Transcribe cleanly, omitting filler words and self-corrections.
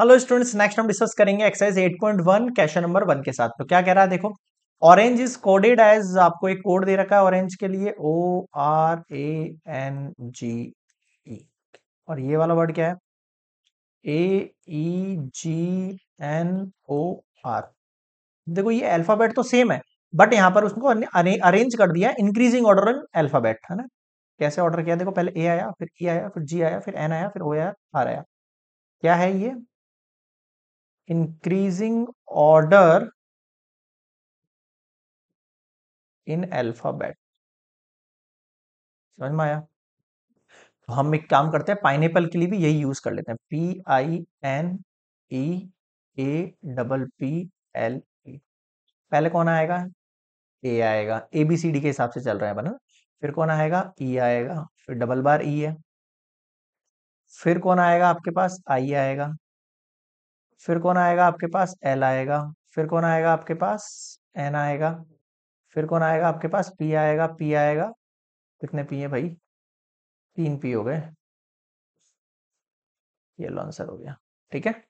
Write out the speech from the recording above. Hello students, next हम discuss करेंगे exercise 8.1 question number 1 के साथ। तो क्या कह रहा है, देखो ऑरेंज इज कोडेड एज, आपको एक कोड दे रखा है ऑरेंज के लिए ORANGE, और ये वाला वर्ड क्या है AEGNOR। देखो ये अल्फाबेट तो सेम है बट यहाँ पर उसको अरेंज कर दिया इंक्रीजिंग ऑर्डर इन अल्फाबेट, है ना। कैसे ऑर्डर किया, देखो पहले A आया, फिर E आया, फिर G आया, फिर N आया, फिर O आया, R आया। क्या है ये, इंक्रीजिंग ऑर्डर इन अल्फाबेट। समझ में आया। तो हम एक काम करते हैं, पाइनएप्पल के लिए भी यही यूज कर लेते हैं, PINEAPPLE। पहले कौन आएगा, A आएगा, ABCD के हिसाब से चल रहा है बना। फिर कौन आएगा, E आएगा, फिर डबल बार E है। फिर कौन आएगा आपके पास, I आएगा। फिर कौन आएगा आपके पास, L आएगा। फिर कौन आएगा आपके पास, N आएगा। फिर कौन आएगा आपके पास, P आएगा। P आएगा, कितने P है भाई, 3 P हो गए, ये आंसर हो गया। ठीक है।